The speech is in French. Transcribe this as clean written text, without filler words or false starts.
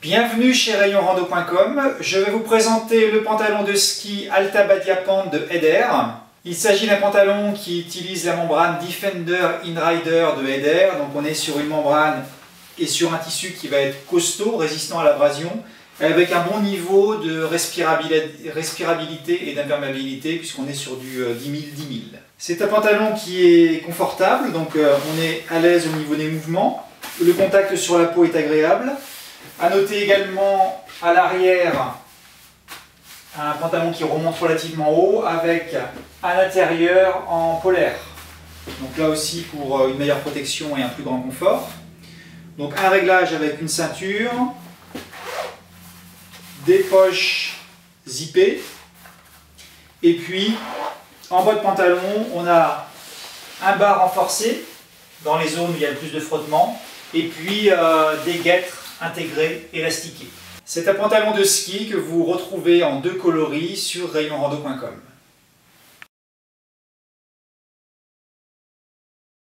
Bienvenue chez RayonRando.com, je vais vous présenter le pantalon de ski Alta Badia Pant de Eider. Il s'agit d'un pantalon qui utilise la membrane Defender Inrider de Eider, donc on est sur une membrane et sur un tissu qui va être costaud, résistant à l'abrasion, avec un bon niveau de respirabilité et d'imperméabilité puisqu'on est sur du 10 000-10 000. C'est un pantalon qui est confortable, donc on est à l'aise au niveau des mouvements, le contact sur la peau est agréable. A noter également à l'arrière un pantalon qui remonte relativement haut avec un intérieur en polaire. Donc là aussi pour une meilleure protection et un plus grand confort. Donc un réglage avec une ceinture, des poches zippées et puis en bas de pantalon on a un bas renforcé dans les zones où il y a le plus de frottement et puis des guêtres intégré, élastiqué. C'est un pantalon de ski que vous retrouvez en deux coloris sur RayonRando.com.